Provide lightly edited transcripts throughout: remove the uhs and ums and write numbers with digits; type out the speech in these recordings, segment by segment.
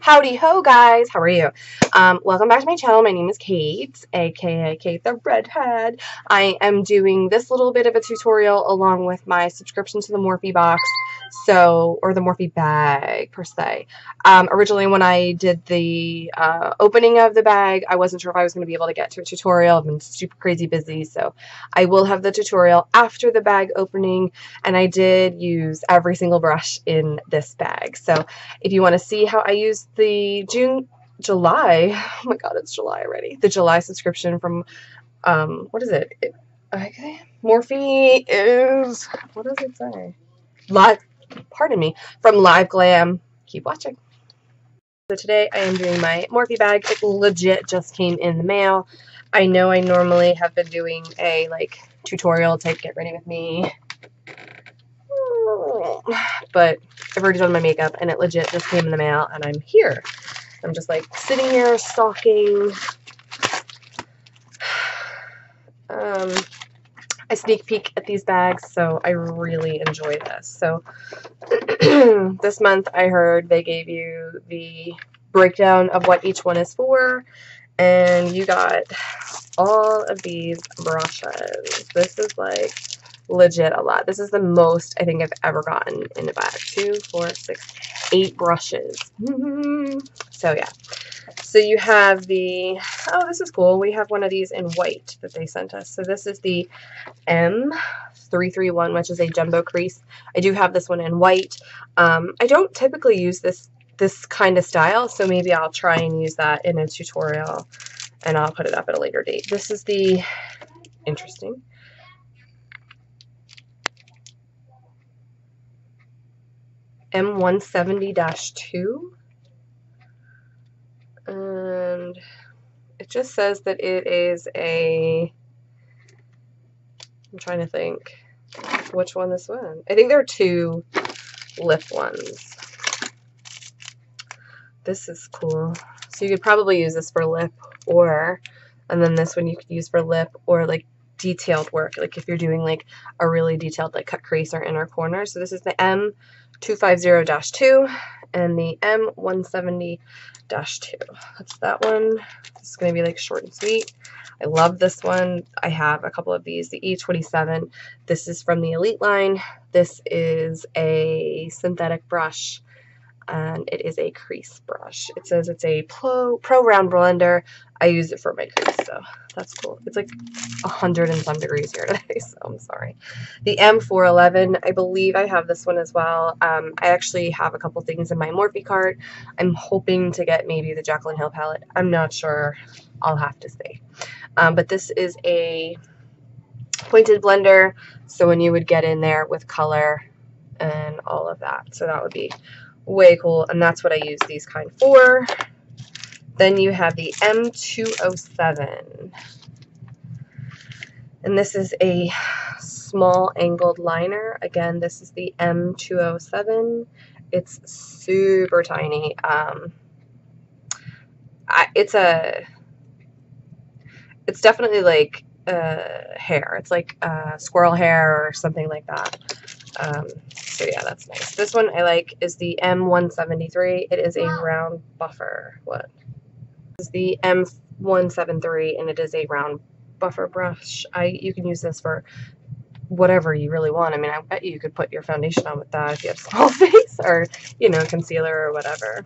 Howdy ho, guys. How are you? Welcome back to my channel. My name is Kate, aka Kate the Redhead. I am doing this little bit of a tutorial along with my subscription to the Morphe box, so, or the Morphe bag per se. Originally when I did the opening of the bag, I wasn't sure if I was going to be able to get to a tutorial. I've been super crazy busy, so I will have the tutorial after the bag opening, and I did use every single brush in this bag. So if you want to see how I use the July, oh my god, it's July already, the July subscription from what is it? Okay, Morphe is, what does it say? Live, pardon me, from Live Glam. Keep watching. So today I am doing my Morphe bag. It legit just came in the mail. I know I normally have been doing a like tutorial type get ready with me, but I've already done my makeup and it legit just came in the mail and I'm here. I'm just like sitting here stalking. I sneak peek at these bags, so I really enjoy this. So this month I heard they gave you the breakdown of what each one is for, and you got all of these brushes. This is like legit a lot. This is the most I think I've ever gotten in a bag. 2, 4, 6, 8 brushes. So yeah. So you have the, oh, this is cool. We have one of these in white that they sent us. So this is the M331, which is a jumbo crease. I do have this one in white. I don't typically use this kind of style, so maybe I'll try and use that in a tutorial, and I'll put it up at a later date. This is the interesting. M170-2, and it just says that it is a, I'm trying to think which one this one. I think there are 2 lip ones. This is cool. So you could probably use this for lip, or, and then this one you could use for lip or like detailed work, like if you're doing like a really detailed like cut crease or inner corner. So this is the M250-2 and the M170-2. That's that one. This is going to be like short and sweet. I love this one. I have a couple of these. The E27. This is from the Elite line. This is a synthetic brush, and it is a crease brush. It says it's a pro round blender. I use it for my crease, so that's cool. It's like 100 and some degrees here today, so I'm sorry. The M411, I believe I have this one as well. I actually have a couple things in my Morphe cart. I'm hoping to get maybe the Jaclyn Hill palette. I'm not sure. I'll have to see. But this is a pointed blender, so when you would get in there with color and all of that. So that would be way cool, and that's what I use these kind for. Then you have the M207, and this is a small angled liner. Again, this is the M207. It's super tiny. It's definitely like hair. It's like squirrel hair or something like that. So yeah, that's nice. This one I like is the M173. It is a round buffer. What? This is the M173, and it is a round buffer brush. You can use this for whatever you really want. I mean, I bet you could put your foundation on with that if you have small face, or, you know, concealer or whatever.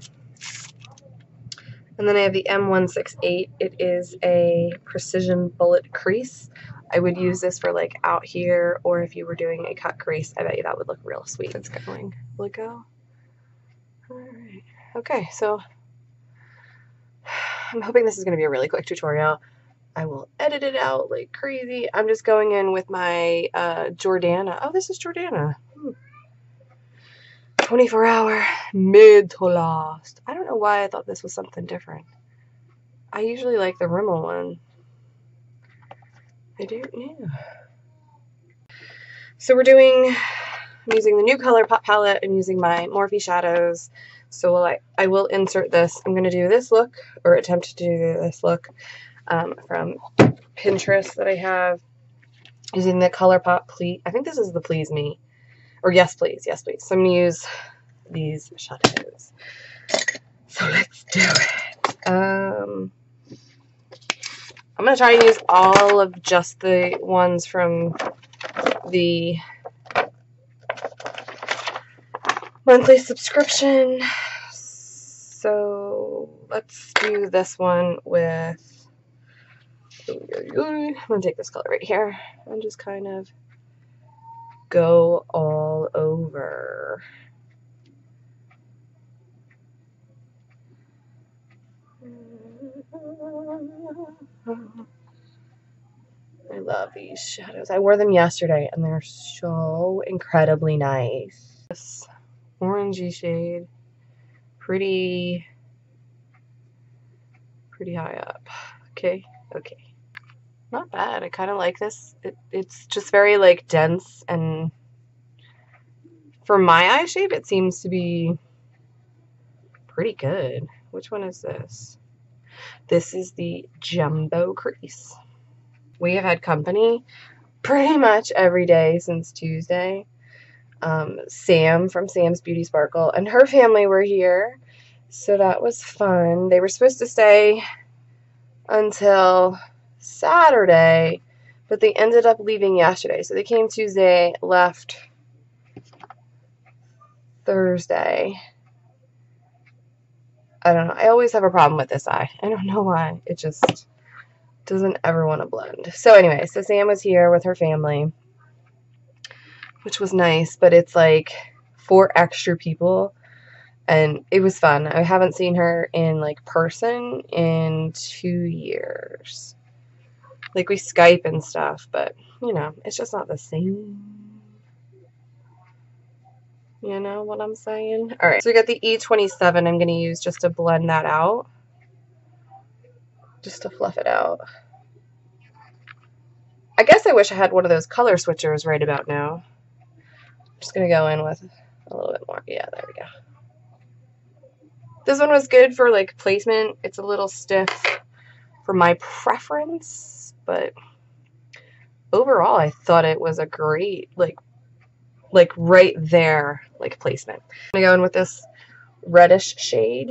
And then I have the M168. It is a precision bullet crease. I would use this for like out here, or if you were doing a cut crease, I bet you that would look real sweet. It's going. Will it go? All right. Okay, so I'm hoping this is going to be a really quick tutorial. I will edit it out like crazy. I'm just going in with my Jordana. Oh, this is Jordana. 24-hour mid to last. I don't know why I thought this was something different. I usually like the Rimmel one. I do, yeah. So we're doing, I'm using the new ColourPop palette. I'm using my Morphe shadows. So I will insert this. I'm going to do this look, or attempt to do this look from Pinterest that I have, using the ColourPop Please. I think this is the Please Me, or Yes Please. So I'm going to use these shadows. So do it. I'm going to try and use all of just the ones from the monthly subscription. So let's do this one with, I'm going to take this color right here and just kind of go all over. I love these shadows. I wore them yesterday and they're so incredibly nice. This orangey shade, pretty high up. Okay. Not bad. I kind of like this. It's just very like dense, and for my eye shape it seems to be pretty good. Which one is this? This is the Jumbo Crease. We have had company pretty much every day since Tuesday. Sam from Sam's Beauty Sparkle and her family were here, so that was fun. They were supposed to stay until Saturday, but they ended up leaving yesterday. So they came Tuesday, left Thursday. I don't know. I always have a problem with this eye. I don't know why. It just doesn't ever want to blend. So anyway, so Sam was here with her family, which was nice, but it's like 4 extra people, and it was fun. I haven't seen her in like person in 2 years. Like we Skype and stuff, but you know, it's just not the same. You know what I'm saying? All right, so we got the E27. I'm going to use just to blend that out, just to fluff it out. I guess I wish I had one of those color switchers right about now. I'm just going to go in with a little bit more. Yeah, there we go. This one was good for like placement. It's a little stiff for my preference, but overall I thought it was a great like right there, like placement. I'm gonna go in with this reddish shade,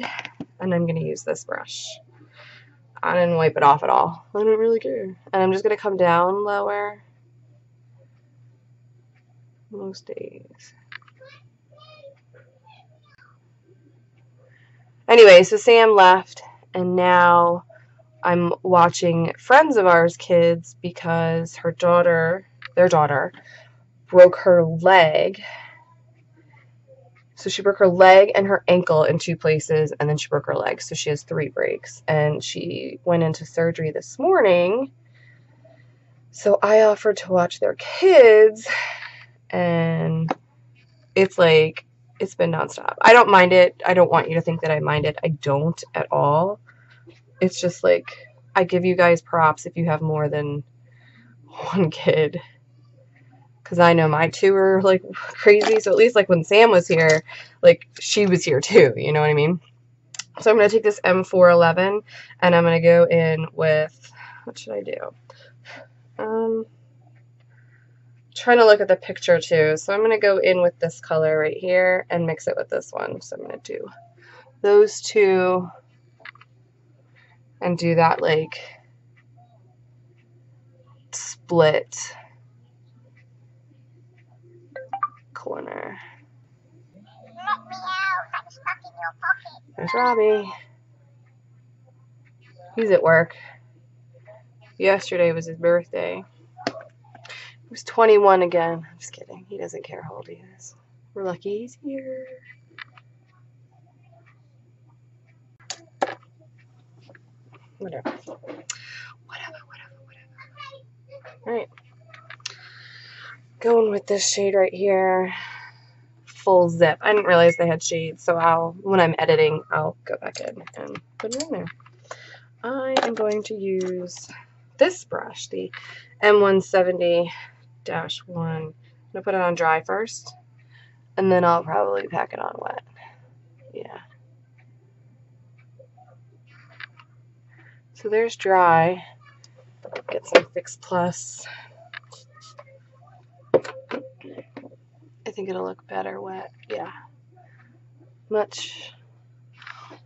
and I'm gonna use this brush. I didn't wipe it off at all. I don't really care. And I'm just gonna come down lower most days. Anyway, so Sam left, and now I'm watching friends of ours' kids because her daughter, their daughter, broke her leg. So she broke her leg and her ankle in 2 places, and then she broke her leg. So she has 3 breaks, and she went into surgery this morning. So I offered to watch their kids, and it's like, it's been nonstop. I don't mind it. I don't want you to think that I mind it. I don't at all. It's just like, I give you guys props if you have more than 1 kid. Because I know my 2 are like crazy. So at least like when Sam was here, like she was here too. You know what I mean? So I'm going to take this M411 and I'm going to go in with, what should I do? Trying to look at the picture too. So I'm going to go in with this color right here and mix it with this one. So I'm going to do those 2. And do that like split corner. Let me out. I'm stuck in your pocket. There's Robbie. He's at work. Yesterday was his birthday. He was 21 again. I'm just kidding. He doesn't care how old he is. We're lucky he's here. Whatever. All right. Going with this shade right here. Full zip. I didn't realize they had shades, so I'll, when I'm editing, I'll go back in and put it in there. I am going to use this brush, the M170-1. I'm going to put it on dry first, and then I'll probably pack it on wet. Yeah. So there's dry. Get some Fix Plus. I think it'll look better wet. Yeah. Much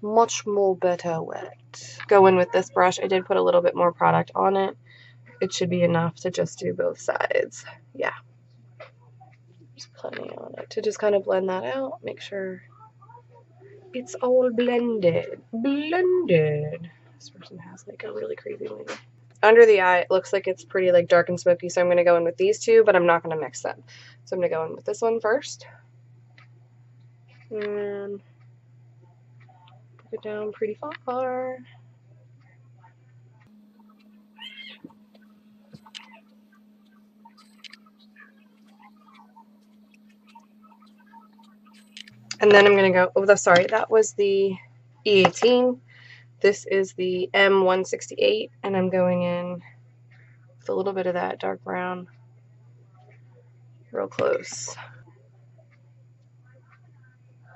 much more better wet. Go in with this brush. I did put a little bit more product on it. It should be enough to just do both sides. Yeah. There's plenty on it to just kind of blend that out. Make sure it's all blended. Blended. This person has like a really crazy wing. Under the eye, it looks like it's pretty like dark and smoky, so I'm going to go in with these two, but I'm not going to mix them. So I'm going to go in with this one first. And put it down pretty far. And then I'm going to go, oh, sorry, that was the E18. This is the M168, and I'm going in with a little bit of that dark brown real close.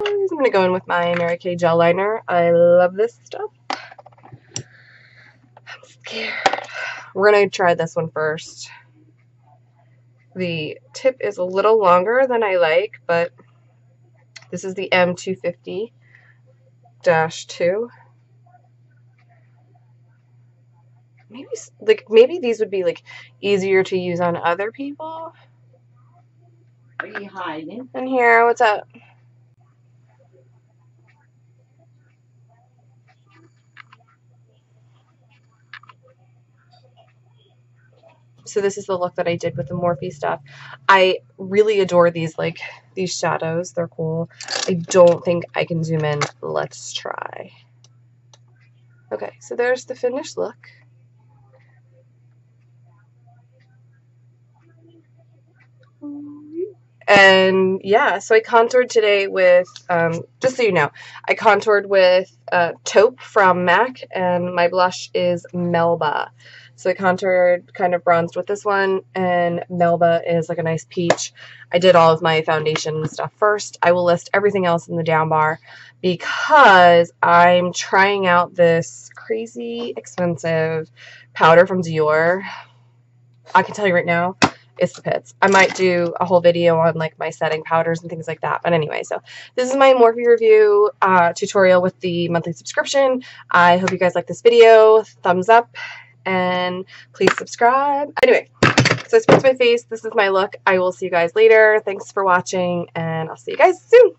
I'm going to go in with my Mary Kay gel liner. I love this stuff. I'm scared. We're going to try this one first. The tip is a little longer than I like, but this is the M250-2. Maybe these would be like easier to use on other people. What are you hiding? In here, what's up? So this is the look that I did with the Morphe stuff. I really adore these, like these shadows. They're cool. I don't think I can zoom in. Let's try. Okay, so there's the finished look. And yeah, so I contoured today with, just so you know, I contoured with Taupe from Mac, and my blush is Melba. So I contoured kind of bronzed with this one, and Melba is like a nice peach. I did all of my foundation and stuff first. I will list everything else in the down bar because I'm trying out this crazy expensive powder from Dior. I can tell you right now, it's the pits. I might do a whole video on like my setting powders and things like that. But anyway, so this is my Morphe review tutorial with the monthly subscription. I hope you guys like this video. Thumbs up and please subscribe. Anyway, so it's my face. This is my look. I will see you guys later. Thanks for watching, and I'll see you guys soon.